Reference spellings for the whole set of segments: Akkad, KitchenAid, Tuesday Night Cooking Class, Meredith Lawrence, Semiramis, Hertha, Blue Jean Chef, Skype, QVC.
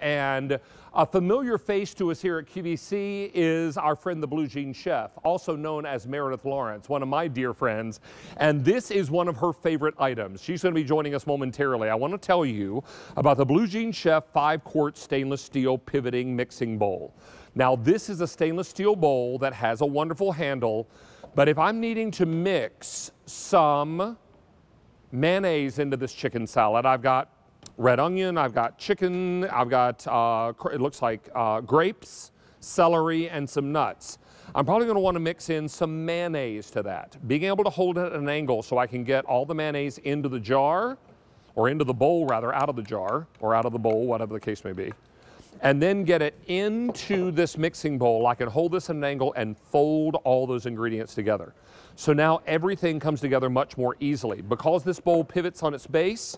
And a familiar face to us here at QVC is our friend the Blue Jean Chef, also known as Meredith Lawrence, one of my dear friends, and this is one of her favorite items. She's going to be joining us momentarily. I want to tell you about the Blue Jean Chef 5-quart stainless steel pivoting mixing bowl. Now this is a stainless steel bowl that has a wonderful handle, but if I'm needing to mix some mayonnaise into this chicken salad, I've got red onion, I've got chicken, I've got, it looks like grapes, celery, and some nuts. I'm probably going to want to mix in some mayonnaise to that. Being able to hold it at an angle so I can get all the mayonnaise into the jar, or into the bowl rather, out of the jar, or out of the bowl, whatever the case may be, and then get it into this mixing bowl. I can hold this at an angle and fold all those ingredients together. So now everything comes together much more easily. Because this bowl pivots on its base,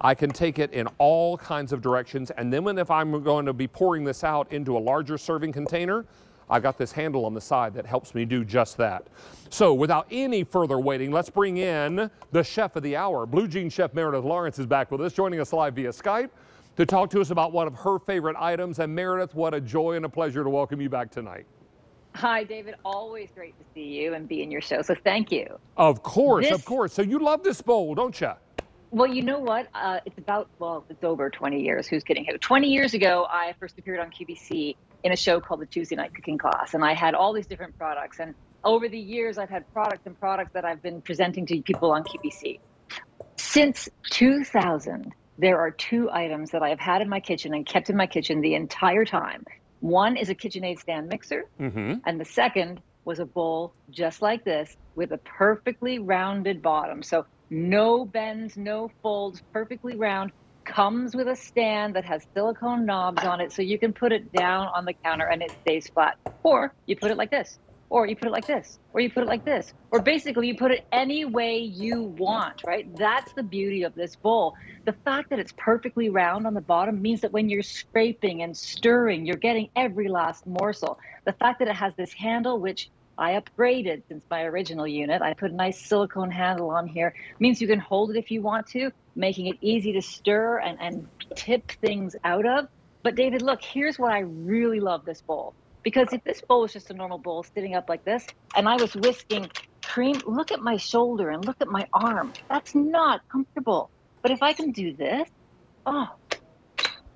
I can take it in all kinds of directions, and then if I'm going to be pouring this out into a larger serving container, I've got this handle on the side that helps me do just that. So without any further waiting, let's bring in the chef of the hour. Blue Jean Chef Meredith Lawrence is back with us, joining us live via Skype to talk to us about one of her favorite items. And Meredith, what a joy and a pleasure to welcome you back tonight. Hi, David. Always great to see you and be in your show, so thank you. Of course, of course. So you love this bowl, don't you? Well, you know what? It's over 20 years. Who's kidding who? 20 years ago, I first appeared on QVC in a show called the Tuesday Night Cooking Class, and I had all these different products. And over the years, I've had products and products that I've been presenting to people on QVC. Since 2000, there are two items that I have had in my kitchen and kept in my kitchen the entire time. One is a KitchenAid stand mixer, and the second was a bowl just like this with a perfectly rounded bottom. So no bends, no folds, perfectly round, comes with a stand that has silicone knobs on it, so you can put it down on the counter and it stays flat. Or you put it like this, or you put it like this, or you put it like this, or basically you put it any way you want, right? That's the beauty of this bowl. The fact that it's perfectly round on the bottom means that when you're scraping and stirring, you're getting every last morsel. The fact that it has this handle, which I upgraded since my original unit. I put a nice silicone handle on here. Means you can hold it if you want to, making it easy to stir and tip things out of. But David, look, here's what I really love this bowl. Because if this bowl was just a normal bowl sitting up like this, and I was whisking cream, look at my shoulder and look at my arm. That's not comfortable. But if I can do this, oh,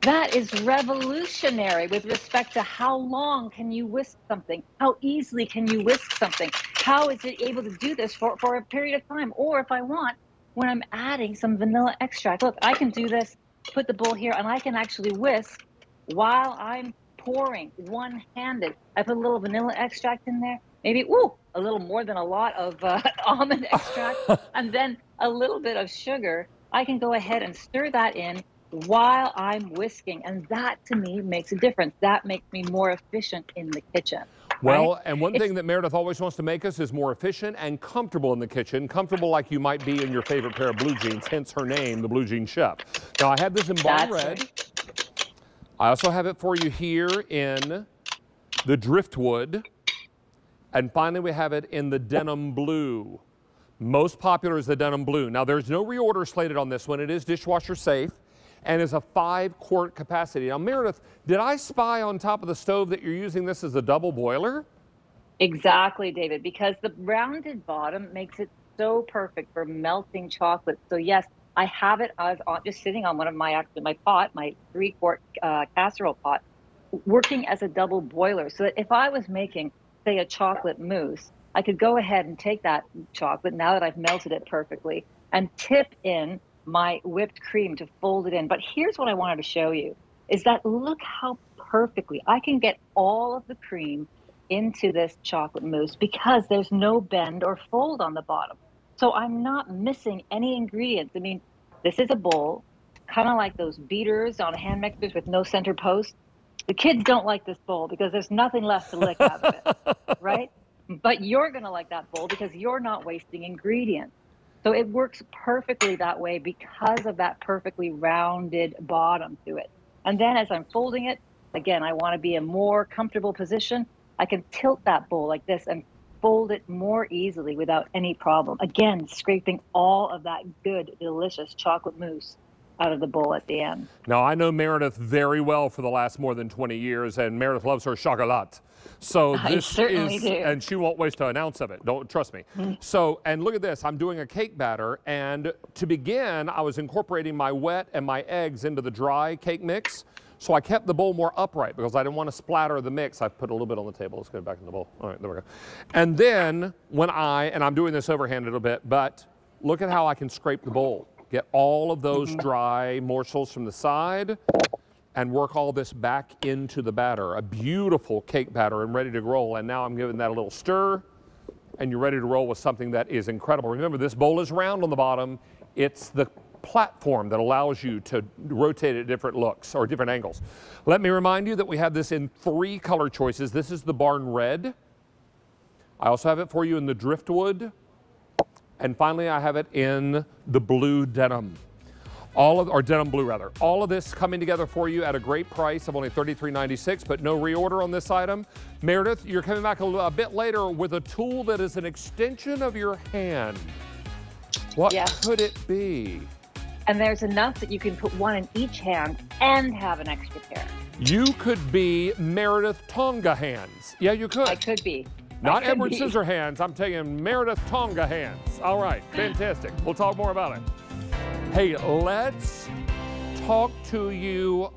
that is revolutionary with respect to how long can you whisk something? How easily can you whisk something? How is it able to do this for a period of time? Or if I want, when I'm adding some vanilla extract, look, I can do this, put the bowl here, and I can actually whisk while I'm pouring one-handed. I put a little vanilla extract in there, maybe, ooh, a little more than a lot of almond extract, and then a little bit of sugar. I can go ahead and stir that in while I'm whisking, and that to me makes a difference. That makes me more efficient in the kitchen. Well, right? And one thing that Meredith always wants to make us is more efficient and comfortable in the kitchen, comfortable like you might be in your favorite pair of blue jeans, hence her name, the Blue Jean Chef. Now I have this in balm red. Right. I also have it for you here in the driftwood, and finally we have it in the denim blue. Most popular is the denim blue. Now there's no reorder slated on this one. It is dishwasher safe and is a 5-quart capacity. Now, Meredith, did I spy on top of the stove that you're using this as a double boiler? Exactly, David, because the rounded bottom makes it so perfect for melting chocolate. So yes, I have it as just sitting on one of my pot, my 3-quart casserole pot, working as a double boiler. So that if I was making, say, a chocolate mousse, I could go ahead and take that chocolate, now that I've melted it perfectly, and tip in my whipped cream to fold it in. But here's what I wanted to show you, is that look how perfectly I can get all of the cream into this chocolate mousse because there's no bend or fold on the bottom. So I'm not missing any ingredients. I mean, this is a bowl, kind of like those beaters on hand mixers with no center post. The kids don't like this bowl because there's nothing left to lick out of it, right? But you're gonna like that bowl because you're not wasting ingredients. So it works perfectly that way because of that perfectly rounded bottom to it. And then as I'm folding it, again, I want to be in a more comfortable position. I can tilt that bowl like this and fold it more easily without any problem. Again, scraping all of that good, delicious chocolate mousse out of the bowl at the end. Now, I know Meredith very well for the last more than 20 years, and Meredith loves her chocolat. So this I certainly do. And she won't waste an ounce of it. Don't trust me. So, and look at this. I'm doing a cake batter, and to begin, I was incorporating my wet and my eggs into the dry cake mix. So I kept the bowl more upright because I didn't want to splatter the mix. I put a little bit on the table. Let's go back in the bowl. All right, there we go. And then when I'm doing this overhand a little bit, but look at how I can scrape the bowl. Get all of those dry morsels from the side and work all this back into the batter. A beautiful cake batter and ready to roll. And now I'm giving that a little stir, and you're ready to roll with something that is incredible. Remember, this bowl is round on the bottom. It's the platform that allows you to rotate at different looks or different angles. Let me remind you that we have this in 3 color choices. This is the Barn Red. I also have it for you in the Driftwood. And finally, I have it in the Blue Denim, or Denim Blue rather. All of this coming together for you at a great price of only $33.96, but no reorder on this item. Meredith, you're coming back a bit later with a tool that is an extension of your hand. What could it be? And there's enough that you can put one in each hand and have an extra pair. You could be Meredith Tonga Hands. Yeah, you could. I could be. Not Edward Scissorhands, I'm taking Meredith Tonga Hands. All right, fantastic. We'll talk more about it. Hey, let's talk to you